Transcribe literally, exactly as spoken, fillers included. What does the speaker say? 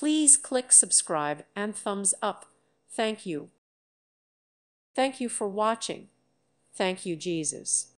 Please click subscribe and thumbs up. Thank you. Thank you for watching. Thank you, Jesus.